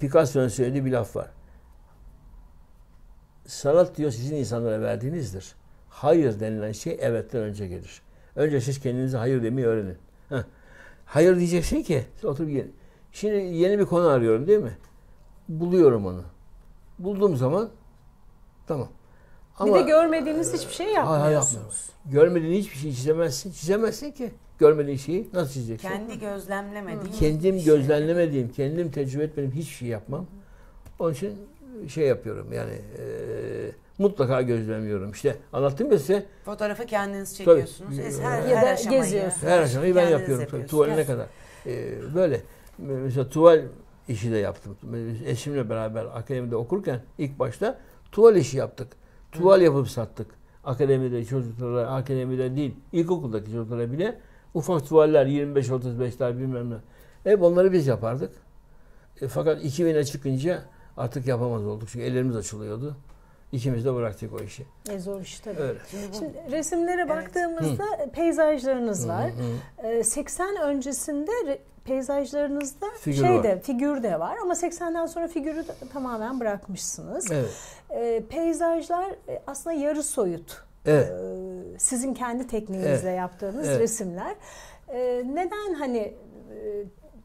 Picasso'nun söylediği bir laf var. Sanat diyor sizin insanlara verdiğinizdir. Hayır denilen şey evetten önce gelir. Önce siz kendinize hayır demeyi öğrenin. Heh. Hayır diyeceksin ki oturup gelin. Şimdi yeni bir konu arıyorum değil mi? Buluyorum onu. Bulduğum zaman tamam. Ama, bir de görmediğiniz hiçbir şey yapmıyorsunuz. Görmediğin hiçbir şey çizemezsin. Çizemezsin ki. Görmediğin şeyi nasıl çizeceksin? Kendi gözlemlemediğim. Kendim gözlemlemediğim, kendim tecrübe etmediğim hiçbir şey yapmam. Onun için şey yapıyorum yani mutlaka gözlemliyorum. İşte anlattım ya size. Fotoğrafı kendiniz çekiyorsunuz. Tabii, her aşamayı geziyorsunuz. Her aşamayı ben yapıyorum. Tuvaline kadar. Böyle. Mesela tuval işi de yaptım. Eşimle beraber akademide okurken ilk başta tuval işi yaptık. Tuval yapıp sattık. Akademide çocuklara, akademide değil, ilkokuldaki çocuklara bile ufak tuvaller, 25-35'ler bilmem ne. Hep onları biz yapardık. Fakat 2000'e çıkınca artık yapamaz olduk. Çünkü ellerimiz açılıyordu. İkimiz de bıraktık o işi. Zor iş tabii. Öyle. Şimdi resimlere baktığımızda peyzajlarınız var. 80 öncesinde peyzajlarınızda figür de var ama 80'den sonra figürü tamamen bırakmışsınız. Evet. Peyzajlar aslında yarı soyut. Evet. Sizin kendi tekniğinizle yaptığınız resimler. Neden hani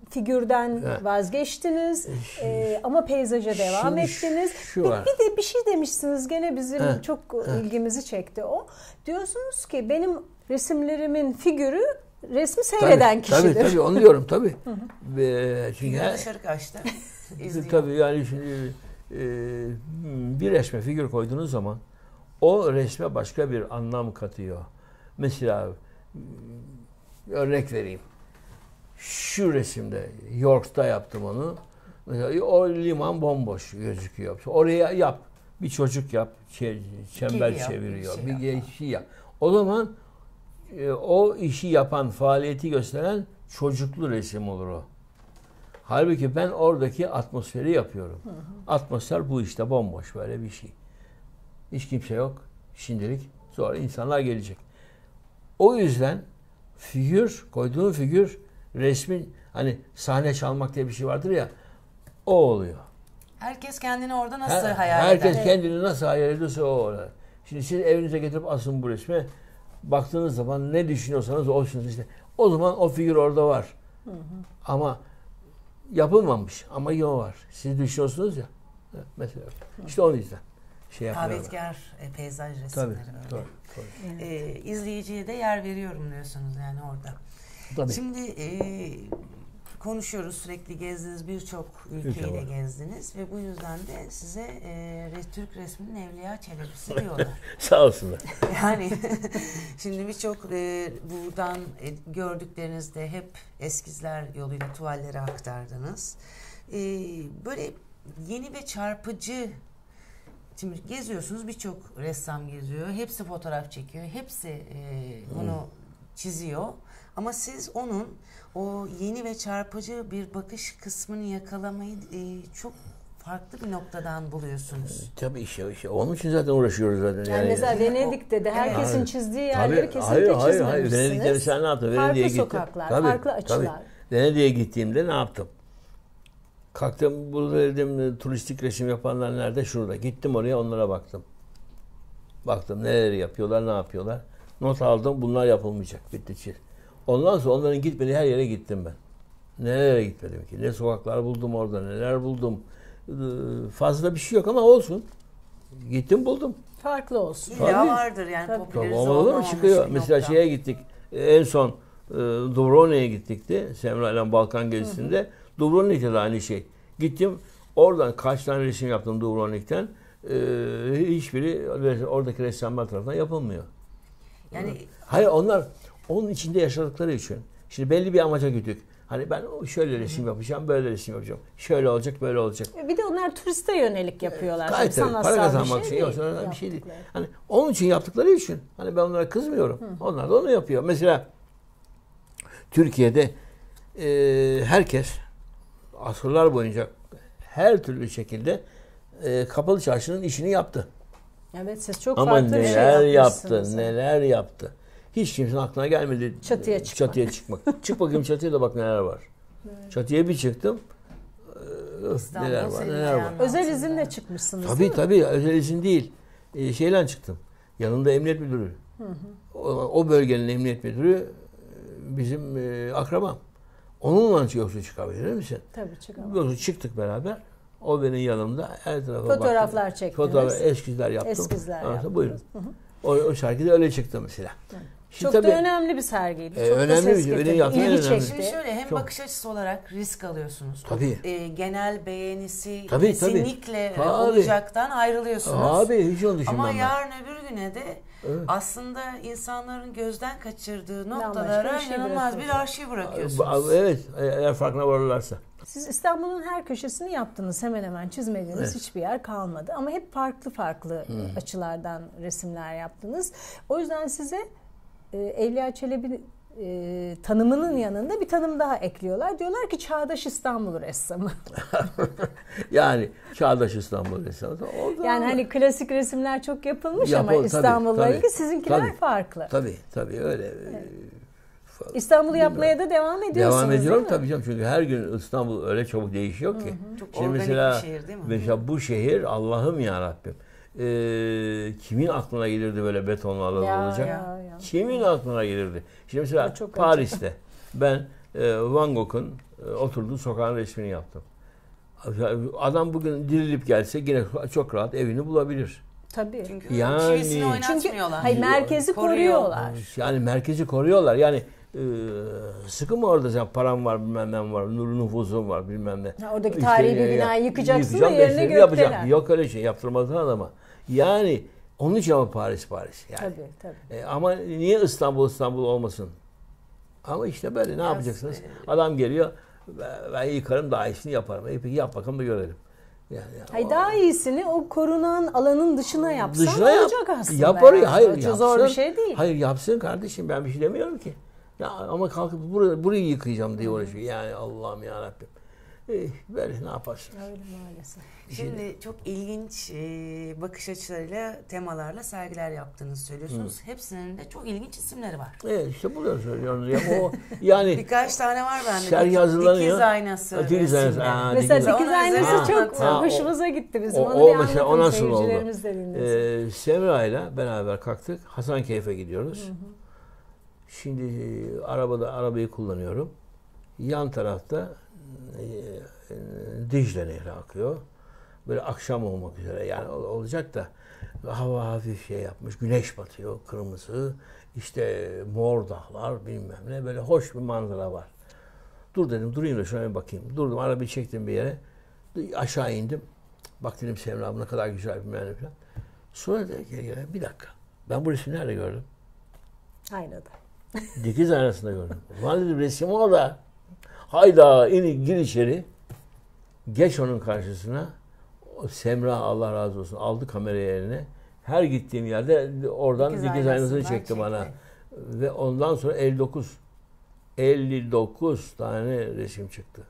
figürden vazgeçtiniz ama peyzaja devam ettiniz. Bir de bir şey demişsiniz gene bizim çok ilgimizi çekti o. Diyorsunuz ki benim resimlerimin figürü resmi seyreden kişidir. Tabii onu diyorum tabii. Çünkü dışarı kaçtı. Tabii yani şimdi bir resme figür koyduğunuz zaman o resme başka bir anlam katıyor. Mesela örnek vereyim. Şu resimde, York'ta yaptım onu. Mesela o liman bomboş gözüküyor. Oraya yap, bir çocuk yap, çember çeviriyor, bir şey yap. O zaman o işi yapan, faaliyeti gösteren çocuklu resim olur o. Halbuki ben oradaki atmosferi yapıyorum. Hı hı. Atmosfer bu işte bomboş böyle bir şey. Hiç kimse yok şimdilik. Sonra insanlar gelecek. O yüzden figür, koyduğun figür resmin hani sahne çalmak diye bir şey vardır ya o oluyor. Herkes kendini orada nasıl hayal eder? Herkes kendini nasıl hayal ediyorsa o oluyor. Şimdi siz evinize getirip asın bu resme baktığınız zaman ne düşünüyorsanız olsunuz işte. O zaman o figür orada var. Hı hı. Ama yapılmamış ama o var. Siz düşünüyorsunuz ya. Mesela. İşte o yüzden. Davetkar peyzaj resimleri. Tabii. İzleyiciye de yer veriyorum diyorsunuz yani orada. Tabii. Şimdi konuşuyoruz sürekli gezdiniz birçok ülkeyi de gezdiniz ve bu yüzden de size Türk resminin Evliya Çelebi'si diyorlar. Sağ olsunlar. Yani şimdi birçok buradan gördüklerinizde hep eskizler yoluyla tuvallere aktardınız. Böyle yeni ve çarpıcı. Şimdi geziyorsunuz birçok ressam geziyor. Hepsi fotoğraf çekiyor. Hepsi bunu çiziyor. Ama siz onun o yeni ve çarpıcı bir bakış kısmını yakalamayı çok farklı bir noktadan buluyorsunuz. Tabii işte. Onun için zaten uğraşıyoruz zaten. Yani mesela Venedik'te de herkesin çizdiği yerleri kesinlikle çizmemişsiniz. Venedik'te mesela ne yaptım? Farklı sokaklar, farklı açılar. Venedik'e gittiğimde ne yaptım? Kalktım burada dedim turistik resim yapanlar nerede? Şurada. Gittim oraya onlara baktım. Baktım neleri yapıyorlar, ne yapıyorlar. Not aldım bunlar yapılmayacak. Bitti çiz. Ondan sonra onların gitmediği her yere gittim ben. Nereye gitmedim ki? Ne sokaklar buldum orada, neler buldum. Fazla bir şey yok ama olsun. Gittim buldum. Farklı olsun. İlla vardır yani popüleriz olmamış. Çıkıyor. Mesela şeye gittik. En son Dubrovnik'e gittikti. Semra ile Balkan gezisinde. Dubrovnik'te de aynı şey. Gittim oradan kaç tane resim yaptım Dubrovnik'ten. Hiçbiri oradaki ressamlar tarafından yapılmıyor. Yani hayır onlar onun içinde yaşadıkları için. Şimdi belli bir amaca gidiyor. Hani ben şöyle resim yapacağım, böyle resim yapacağım. Şöyle olacak, böyle olacak. Bir de onlar turiste yönelik yapıyorlar. Gayet tabii, para kazanmak için. Bir şey değil. Hani onun için yaptıkları için. Hani ben onlara kızmıyorum. Onlar da onu yapıyor. Mesela Türkiye'de herkes asırlar boyunca her türlü şekilde kapalı çarşının işini yaptı. Evet siz çok farklı bir şey yapmışsınız. Ama neler yaptı, neler yaptı. Hiç kimsenin aklına gelmedi. Çatıya çıkmak. Çık bakayım çatıya da bak neler var. Evet. Çatıya bir çıktım. Neler var, neler var. Özel izinle çıkmışsınız. Tabii tabii, özel izin değil. Şeyle çıktım. Yanında emniyet müdürü. Hı hı. O bölgenin emniyet müdürü bizim akrabam. Onunla yoksa çıkabilir misin? Tabii çıkamam. Yoksa çıktık beraber. O benim yanımda her tarafa baktı. Fotoğraflar çektim. Fotoğraf, eskizler yaptım. Eskizler yaptım. Buyurun. Hı hı. O sergide öyle çıktı mesela. Hı. Şimdi çok tabii, da önemli bir sergiydi. Çok önemli da ses getirdi. İlgi çekti. Şimdi şöyle hem çok. Bakış açısı olarak risk alıyorsunuz. Tabii. Genel beğenisi tabii, kesinlikle tabii. Olacaktan ayrılıyorsunuz. Abi hiç onu düşünmem. Ama yarın öbür güne de evet. Aslında insanların gözden kaçırdığı noktalara inanılmaz bir arşiv bırakıyorsunuz. Evet, eğer farkına varırlarsa. Siz İstanbul'un her köşesini yaptınız, hemen hemen çizmediğiniz evet. Hiçbir yer kalmadı. Ama hep farklı farklı açılardan resimler yaptınız. O yüzden size Evliya Çelebi tanımının yanında bir tanım daha ekliyorlar. Diyorlar ki çağdaş İstanbul ressamı. Yani çağdaş İstanbul ressamı. Yani hani klasik resimler çok yapılmış ama İstanbul'la ilgili sizinkiler tabii, farklı. Tabii tabii öyle. Evet. İstanbul'u yapmaya da devam ediyorsunuz. Devam ediyorum tabii canım çünkü her gün İstanbul öyle çabuk değişiyor ki. Hı hı. Çok organik mesela, bir şehir değil mi? Mesela bu şehir Allah'ım yarabbim. Kimin aklına gelirdi böyle betonlu alan olacak? Ya. Kimin aklına gelirdi? Şimdi mesela Paris'te acı. Ben Van Gogh'un oturduğu sokağın resmini yaptım. Adam bugün dirilip gelse yine çok rahat evini bulabilir. Tabii. Çünkü çivisini oynatmıyorlar. Hayır, merkezi koruyorlar. Yani merkezi koruyorlar. Yani sıkı mı orada sen param var bilmem ne var, nüfuzum var bilmem ne. Ha, oradaki tarihi bir binayı yıkacaksın da yerine gökdeler. Yok öyle şey yaptırmazlar adama. Yani onun için ama Paris. Yani. Tabii tabii. Ama niye İstanbul olmasın? Ama işte böyle ne biraz yapacaksınız? Adam geliyor ben yıkarım daha iyisini yaparım. Peki yap bakalım da görelim. Yani hayır, daha iyisini o korunan alanın dışına yapsan olacak aslında. Yapar ya, hayır yapsın. Zor bir şey değil. Hayır yapsın kardeşim, ben bir şey demiyorum ki. Ya ama kalkıp burayı yıkayacağım diye uğraşıyor. Yani Allah'ım ya Rabbim. Böyle ne yaparsın? Öyle maalesef. Şimdi çok ilginç bakış açılarıyla, temalarla sergiler yaptığını söylüyorsunuz. Hı. Hepsinin de çok ilginç isimleri var. Evet işte bunu söylüyorsunuz. Ya, o, yani birkaç tane var bende. Sergi hazırlanıyor. Dikiz aynası. Mesela dikiz aynası çok hoşumuza gitti bizim. O mesela o nasıl oldu? Semra ile beraber kalktık. Hasan Keyfe gidiyoruz. Hı hı. Şimdi arabayı kullanıyorum. Yan tarafta Dicle Nehri akıyor. Böyle akşam olmak üzere yani olacak da hava hafif şey yapmış. Güneş batıyor kırmızı. İşte mor dağlar bilmem ne. Böyle hoş bir manzara var. Dur dedim, durayım da şuna bir bakayım. Durdum, arabayı çektim bir yere. Aşağı indim. Bak dedim Semra abla ne kadar güzel bilmem ne falan. Sonra dedi ki bir dakika. Ben bu resmi nerede gördüm? Aynada. Dikiz aynasında gördüm. Ulan dedim resim o da. Hayda gir içeri. Geç onun karşısına. Semra Allah razı olsun aldı kamerayı eline. Her gittiğim yerde oradan dikiz aynasını çekti bana. Ve ondan sonra 59 tane resim çıktı.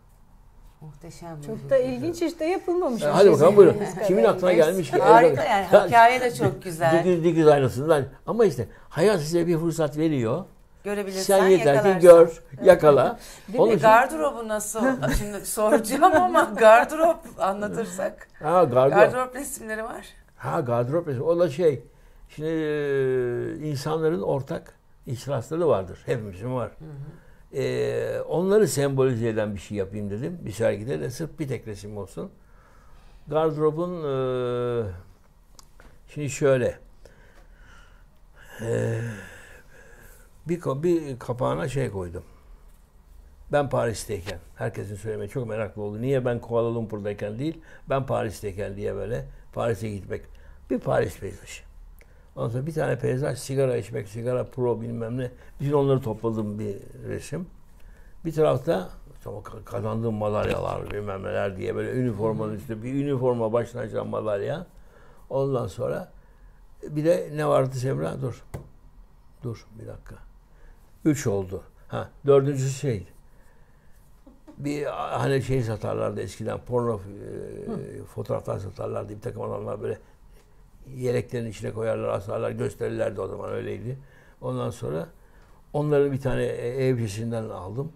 Muhteşem. Çok da ilginç işte yapılmamış. Hadi bakalım buyurun. Kimin aklına gelmiş ki? Harika yani. Hikaye de çok güzel. Dikiz aynasından. Ama işte hayat size bir fırsat veriyor. Görebilirsen sen yeter ki gör, yakala. Onun gardırobu nasıl? Şimdi soracağım ama gardırop anlatırsak. Ha, gardırop resimleri var. Ha, gardırop resimleri. O da şey. Şimdi insanların ortak ihtirasları vardır. Hepimizin var. Hı hı. Onları sembolize eden bir şey yapayım dedim. Bir sergide de sırf bir tek resim olsun. Gardırobun şimdi şöyle bir kapağına şey koydum. Ben Paris'teyken, herkesin söylemeye çok meraklı oldu. Niye ben Kuala Lumpur'dayken değil, ben Paris'teyken diye böyle Paris'e gitmek. Bir Paris peyzajı. Ondan sonra bir tane peyzaj, sigara içmek, sigara pro bilmem ne. Bütün onları topladığım bir resim. Bir tarafta kazandığım madalyalar bilmem neler diye böyle üniformanın üstü bir üniforma başına açan madalya. Ondan sonra bir de ne vardı Semra? Dur bir dakika. 3 oldu. Ha, 4. şey. Bir hani şey satarlardı eskiden porno fotoğraflar satarlardı. Bir takım adamlar böyle yeleklerin içine koyarlar, asarlar, gösterirlerdi o zaman öyleydi. Ondan sonra onların bir tane evcisinden aldım.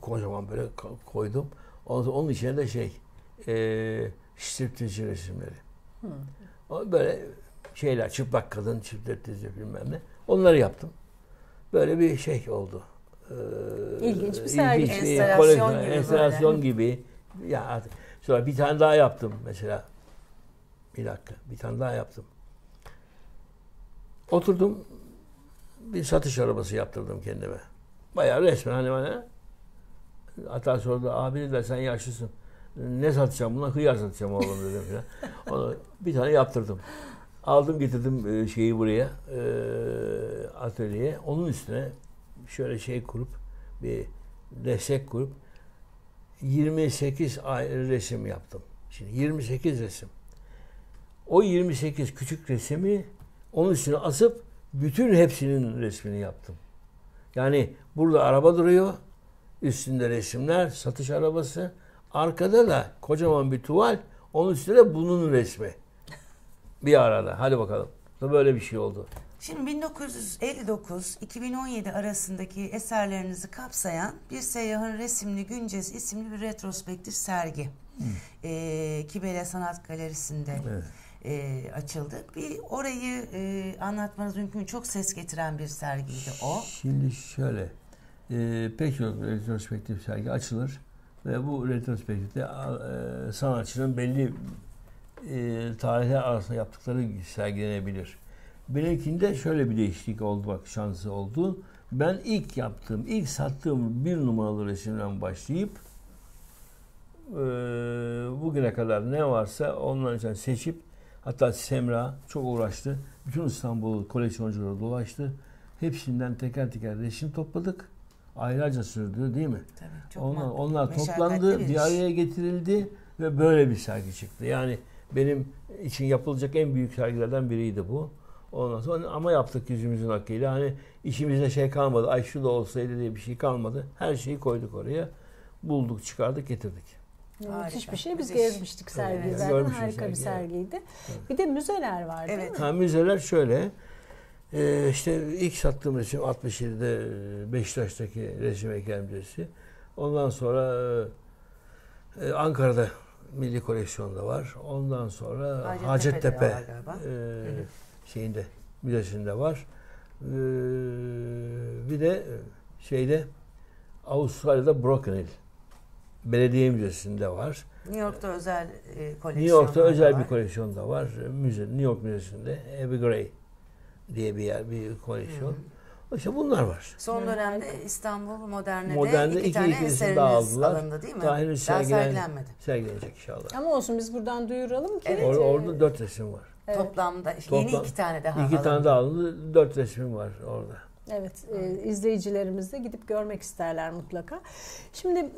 kocaman böyle koydum. Onun içine de striptizci resimleri. Hmm. Böyle şeyler, çıplak kadın, striptizci bilmem ne. Onları yaptım. Böyle bir şey oldu. İlginç bir sergi. Enstalasyon gibi. Ya artık. Sonra bir tane daha yaptım mesela. Bir dakika. Bir tane daha yaptım. Oturdum. Bir satış arabası yaptırdım kendime. Bayağı resmen hani bana. Hatta sordu, abi dediler sen yaşlısın. Ne satacağım buna? Hıyar satacağım oğlum dedim falan. Onu bir tane yaptırdım. Aldım getirdim şeyi buraya. Atölyeye. Onun üstüne şöyle kurup, bir destek kurup 28 resim yaptım. Şimdi 28 resim. O 28 küçük resmi onun üstüne asıp bütün hepsinin resmini yaptım. Yani burada araba duruyor. Üstünde resimler, satış arabası. Arkada da kocaman bir tuval. Onun üstüne de bunun resmi. Bir arada. Hadi bakalım. Böyle bir şey oldu. Şimdi 1959-2017 arasındaki eserlerinizi kapsayan Bir Seyyah'ın Resimli Güncesi isimli bir retrospektif sergi. Kibele Sanat Galerisi'nde evet. Açıldı. Bir orayı anlatmanız mümkün. Çok ses getiren bir sergiydi o. Şimdi şöyle. Pek çok retrospektif sergi açılır ve bu retrospektifte sanatçının belli tarihe arasında yaptıkları sergilenebilir. Benimkinde şöyle bir değişiklik oldu, bak şansı oldu. Ben ilk yaptığım, ilk sattığım 1 numaralı resimden başlayıp bugüne kadar ne varsa onların için seçip, hatta Semra çok uğraştı. Bütün İstanbul koleksiyoncuları dolaştı. Hepsinden teker teker resim topladık. Aylarca sürdü değil mi? Tabii, onlar toplandı, bir araya getirildi ve böyle bir sergi çıktı. Yani benim için yapılacak en büyük sergilerden biriydi bu. Ondan sonra ama yaptık yüzümüzün hakkıyla. Hani işimizde kalmadı. Ay şu da olsaydı diye bir şey kalmadı. Her şeyi koyduk oraya. Bulduk, çıkardık, getirdik. Harika. Müthiş bir şey. Biz gezmiştik sergiyi zaten. Yani harika bir sergiydi. Evet. Bir de müzeler vardı. Evet. Ha, müzeler şöyle. İşte ilk sattığım resim 67'de Beşiktaş'taki resim eklemcesi. Ondan sonra Ankara'da Milli Koleksiyon'da var. Ondan sonra Hacettepe şeyinde, müzesinde var. Bir de Avustralya'da Broken Hill Belediye Müzesi'nde var. New York'ta özel koleksiyon. New York'ta özel bir koleksiyon da var. Müze, New York Müzesi'nde Abbey Gray diye bir yer, bir koleksiyon. İşte bunlar var. Son dönemde İstanbul Modern'de iki tane eseriniz alındı değil mi? Daha henüz sergilenmedi. Sergilenecek inşallah. Ama olsun biz buradan duyuralım ki. Evet. Orada 4 resim var. Evet. Toplamda yeni 2 tane daha alındı. 2 tane daha alındı. 4 resmim var orada. Evet, izleyicilerimiz de gidip görmek isterler mutlaka. Şimdi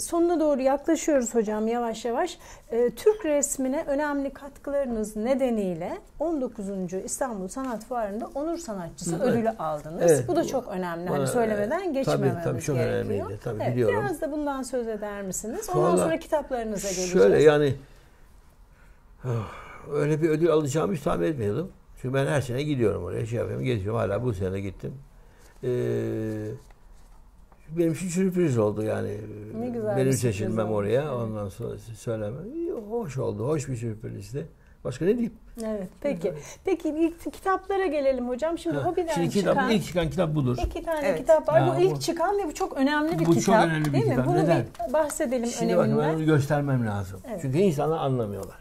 sonuna doğru yaklaşıyoruz hocam yavaş yavaş. Türk resmine önemli katkılarınız nedeniyle 19. İstanbul Sanat Fuarı'nda onur sanatçısı ödülü aldınız. Evet, bu da çok önemli. Hani söylemeden geçmememiz tabii, çok gerekiyor. Önemliydi, tabii, evet, biliyorum. Biraz da bundan söz eder misiniz? Ondan sonra kitaplarınıza geleceğiz. Şöyle yani öyle bir ödül alacağımı hiç tahmin etmiyordum. Çünkü ben her sene gidiyorum oraya, geziyorum, hala bu sene gittim. Benim için sürpriz oldu yani. Ne güzel. Benim seçilmem oraya, ondan sonra söylemem. Hoş oldu, hoş bir sürprizdi. Başka ne diyeyim? Evet, peki. Peki ilk kitaplara gelelim hocam. Şimdi hobiden çıkan... İlk çıkan kitap budur. 2 tane kitap var. Ya, bu ilk çıkan ve bu çok önemli bir kitap. Çok önemli bir kitap. Bunu bir bahsedelim şimdi öneminden. Şimdi bakın, ben onu göstermem lazım. Evet. Çünkü insanlar anlamıyorlar.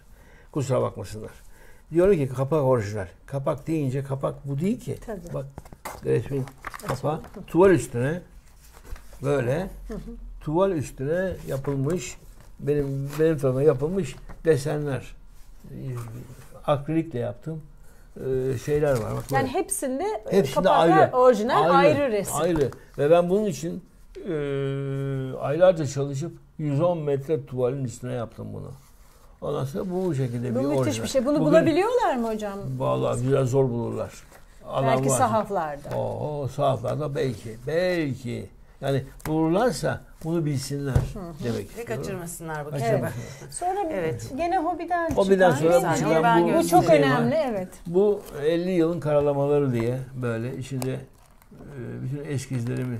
Kusura bakmasınlar. Diyorum ki kapak orijinal. Kapak deyince kapak bu değil ki. Tabii. Bak resmin kapağı. Tuval üstüne böyle tuval üstüne yapılmış, benim tarafından yapılmış desenler. Akrilikle yaptım. Şeyler var. Bak, yani hepsinde kapaklar ayrı, orijinal ayrı resim. Ayrı. Ve ben bunun için aylarca çalışıp 110 metre tuvalin üstüne yaptım bunu. Ondan sonra bu şekilde bir orijinal. Müthiş bir şey. Bunu bulabiliyorlar mı hocam? Vallahi biraz zor bulurlar. Belki sahaflarda. Sahaflarda belki. Yani bulurlarsa bunu bilsinler demek. Ve kaçırmasınlar bu kitabı. Evet. Sonra gene hobiden çıkan. Sonra bu çok önemli. Evet. Bu 50 yılın karalamaları diye böyle içinde bütün eskizlerimi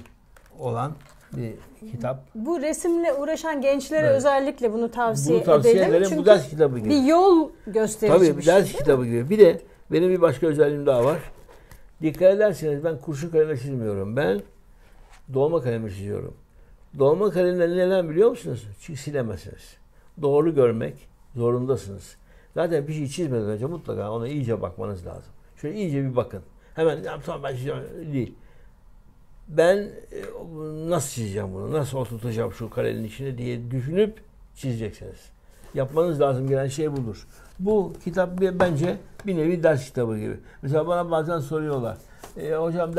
olan bir kitap. Bu resimle uğraşan gençlere evet, özellikle bunu tavsiye ederim. Çünkü bu ders kitabı gibi. Bir yol gösterici tabii, bir şey. Tabii ders kitabı gibi. Bir de benim bir başka özelliğim daha var. Dikkat ederseniz ben kurşun kaleme çizmiyorum. Ben dolma kalemi çiziyorum. Dolma kalemle neden biliyor musunuz? Çünkü silemezsiniz. Doğru görmek zorundasınız. Zaten bir şey çizmeden önce mutlaka ona iyice bakmanız lazım. Şöyle iyice bir bakın. Hemen tamam ben çizeceğim değil. Ben nasıl çizeceğim bunu? Nasıl oturtacağım şu karenin içine diye düşünüp çizeceksiniz. Yapmanız lazım gelen şey budur. Bu kitap bence bir nevi ders kitabı gibi. Mesela bana bazen soruyorlar. Hocam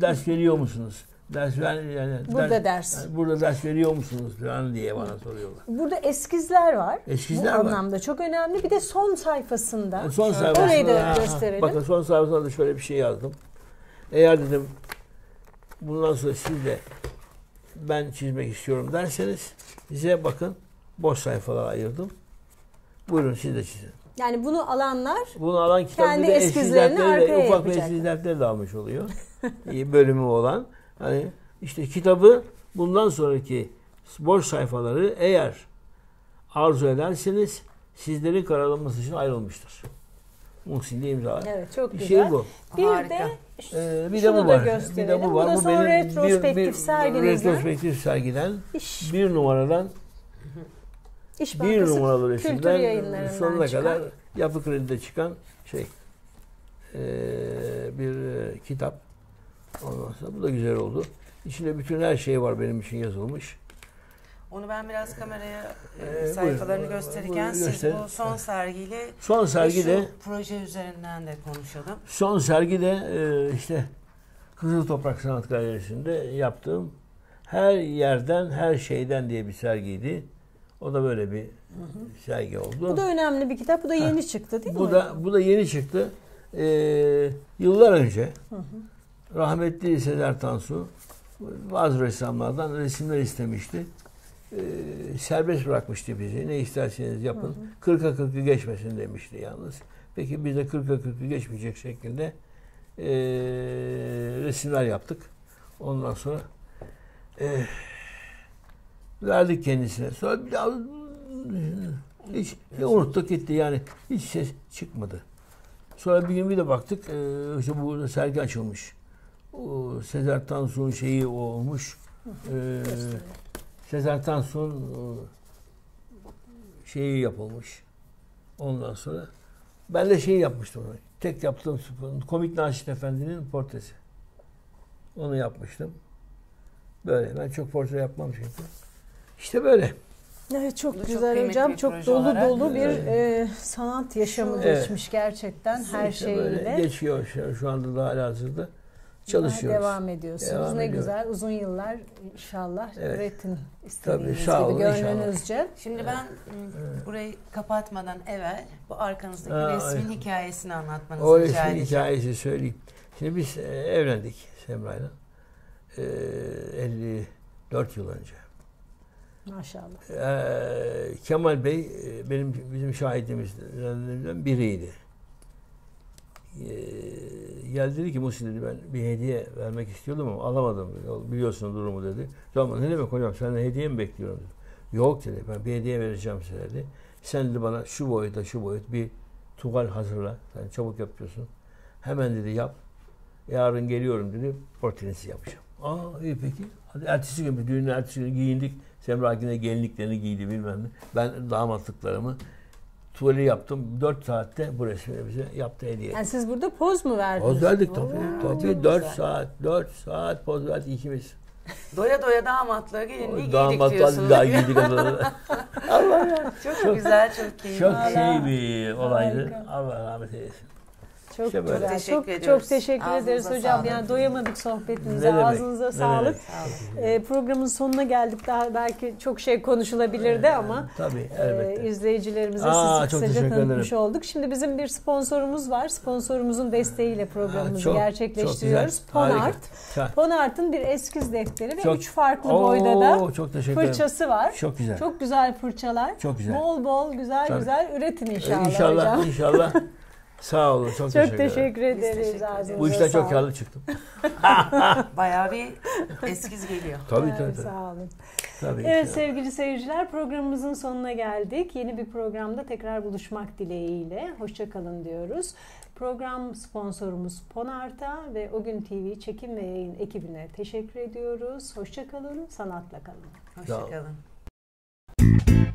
ders veriyor musunuz? Burada ders veriyor musunuz falan diye bana soruyorlar. Burada eskizler var. Eskizler bu var. Anlamda çok önemli. Bir de son sayfasında. Yani son sayfasında. Orayı da gösterelim. Bakın son sayfasında da şöyle bir şey yazdım. Eğer dedim bundan sonra siz de ben çizmek istiyorum derseniz bize bakın boş sayfalara ayırdım. Buyurun siz de çizin. Yani bunu alanlar kendi eskizlerini arkaya yapacaklar. Ufak eskiz defterleri de almış oluyor. Bölümü olan. Hani işte kitabı bundan sonraki boş sayfaları eğer arzu ederseniz sizlerin kararlaması için ayrılmıştır. Muhsin'de imzalar. Evet çok güzel. Şey bu. Bir harika. De bir şunu de bu da var. Gösterelim. Bir de bu var. Bu son retrospektif sergiden bir numaradan bir numaralı resimden sonuna kadar Yapı Kredi'de çıkan bir kitap. Ondan sonra bu da güzel oldu. İçinde bütün her şey var benim için yazılmış. Onu ben biraz kameraya sayfalarını gösterirken siz bu son sergiyle şu proje üzerinden de konuşalım. Son sergi de işte Kızıl Toprak Sanat Galerisi'nde yaptığım Her Yerden Her Şeyden diye bir sergiydi. O da böyle bir sergi oldu. Bu da önemli bir kitap. Bu da yeni çıktı değil mi? Bu da yeni çıktı. Yıllar önce rahmetli Sezer Tansu bazı ressamlardan resimler istemişti. Serbest bırakmıştı bizi. Ne isterseniz yapın. 40'a 40'ı geçmesin demişti yalnız. Peki biz de 40'a 40'ı geçmeyecek şekilde resimler yaptık. Ondan sonra verdik kendisine. Sonra bir daha hiç unuttuk gitti. Yani hiç ses çıkmadı. Sonra bir gün bir de baktık işte bu sergi açılmış. O Sezer Tansu'nun şeyi olmuş. Sezer Tansu'nun şeyi yapılmış. Ondan sonra ben de şeyi yapmıştım. Tek yaptığım komik Naşit Efendi'nin portresi. Onu yapmıştım. Böyle. Ben çok portre yapmam çünkü. İşte böyle. Evet, çok güzel hocam. Çok dolu bir sanat yaşamı geçmiş gerçekten her şeyle. Geçiyor şu anda da halihazırda. Çalışıyoruz. Devam ediyorsunuz. Güzel. Uzun yıllar inşallah üretin istediğiniz gibi gönlünüzce. İnşallah. Şimdi ben burayı kapatmadan evvel bu arkanızdaki resmin hikayesini anlatmanızı rica edeceğim. O resmin hikayesini söyleyeyim. Şimdi biz evlendik Semra'yla 54 yıl önce. Maşallah. Kemal Bey bizim şahidimizden biriydi. Geldi dedi ki Muhsin dedi ben bir hediye vermek istiyordum ama alamadım dedi. Biliyorsun durumu dedi. Tamam ne demek hocam senden hediye mi bekliyorum dedi. Yok dedi ben bir hediye vereceğim size dedi. Sen dedi bana şu boyut bir tuval hazırla. Sen çabuk yapıyorsun. Hemen dedi yap. Yarın geliyorum dedi portrenizi yapacağım. Aa iyi peki. Hadi ertesi gün bir düğünün ertesi günü giyindik. Semra yine gelinliklerini giydi bilmem ne. Ben damatlıklarımı tuvali yaptım. 4 saatte bu resmini bize yaptı hediye. Yani siz burada poz mu verdiniz? Poz verdik tabii. 4 saat poz verdik ikimiz. Doya doya damatlığa gelinliği giydik diyorsunuz. Damatlığa giydik. Allah ya. Çok güzel, çok keyifli. Çok iyi bir olaydı. Allah rahmet eylesin. Çok güzel. Çok teşekkür ederiz hocam. Yani doyamadık sohbetinize. Ağzınıza sağlık. Programın sonuna geldik. Daha belki çok şey konuşulabilirdi ama tabii, izleyicilerimize sizi kısaca tanıtmış olduk. Şimdi bizim bir sponsorumuz var. Sponsorumuzun desteğiyle programımızı gerçekleştiriyoruz. Ponart. Ponart'ın bir eskiz defteri ve 3 farklı boyda da fırçası var. Çok güzel. Çok güzel fırçalar. Çok güzel. Bol bol güzel üretin inşallah hocam. İnşallah. Sağ olun. Çok teşekkür ederiz. Bu işten çok karlı çıktım. Bayağı bir eskiz geliyor. Tabii tabii. Sağ olun. Tabii evet sevgili seyirciler, programımızın sonuna geldik. Yeni bir programda tekrar buluşmak dileğiyle. Hoşça kalın diyoruz. Program sponsorumuz Ponart'a ve OGÜN TV çekim ve yayın ekibine teşekkür ediyoruz. Hoşça kalın, sanatla kalın. Hoşça kalın.